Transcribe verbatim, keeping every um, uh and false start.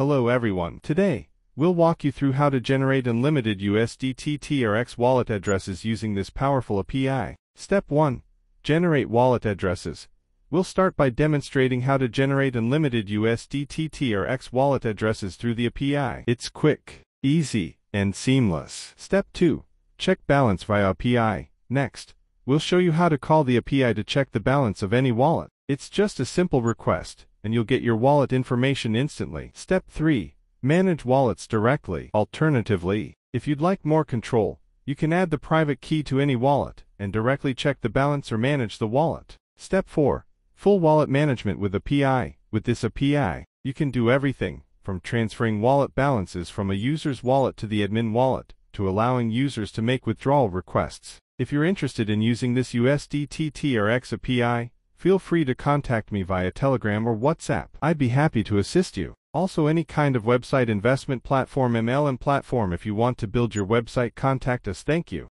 Hello everyone. Today, we'll walk you through how to generate unlimited U S D T T R X wallet addresses using this powerful A P I. Step one. Generate wallet addresses. We'll start by demonstrating how to generate unlimited U S D T T R X wallet addresses through the A P I. It's quick, easy, and seamless. Step two. Check balance via A P I. Next, we'll show you how to call the A P I to check the balance of any wallet. It's just a simple request, and you'll get your wallet information instantly. Step three. Manage wallets directly. Alternatively, if you'd like more control, you can add the private key to any wallet and directly check the balance or manage the wallet. Step four. Full wallet management with A P I. With this A P I, you can do everything from transferring wallet balances from a user's wallet to the admin wallet to allowing users to make withdrawal requests. If you're interested in using this U S D T T R X A P I, feel free to contact me via Telegram or WhatsApp. I'd be happy to assist you. Also, any kind of website investment platform, M L M platform, if you want to build your website, contact us. Thank you.